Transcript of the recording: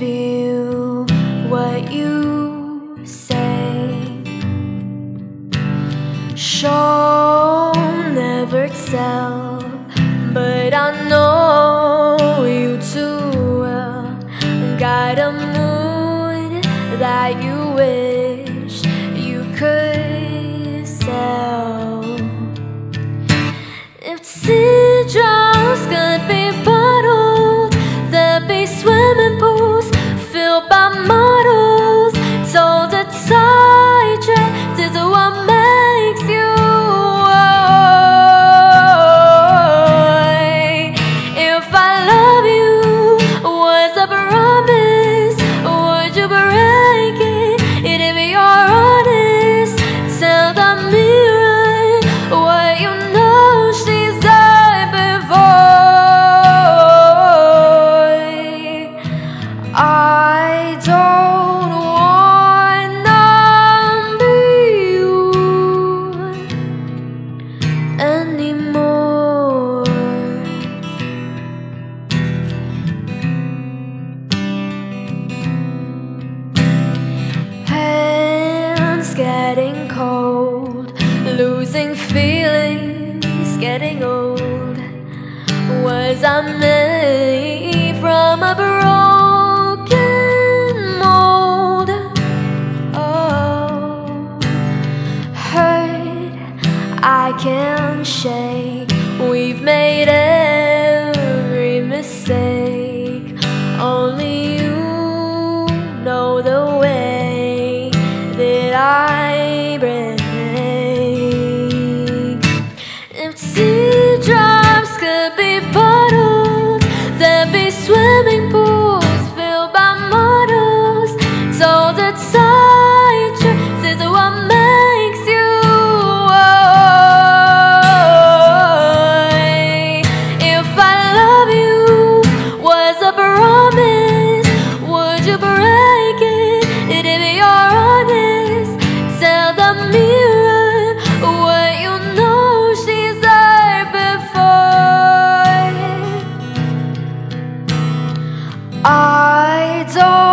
feel what you say. Show, never tell, but I know you too well. Got a mood that you wish you could sell. If teardrops could be bottled, there'd be swimming pools filled by models. Told a tie dress is what makes you boy. If I love you was a promise, would you break it? It'd be your honest. Tell the mirror what you know she's done before. I don't wanna be you anymore. Hands getting cold, losing feelings, getting old. Was I made from a broken mold? Oh, hurt I can't shake. We've made every mistake. Only you know the way that I break. If teardrops could be bottled, there'd be swimming pools filled by models. Told a side trip is what makes you boy. If I love you was a promise, would you break it? It'd be your honest. Tell the mirror what you know she's heard before. I don't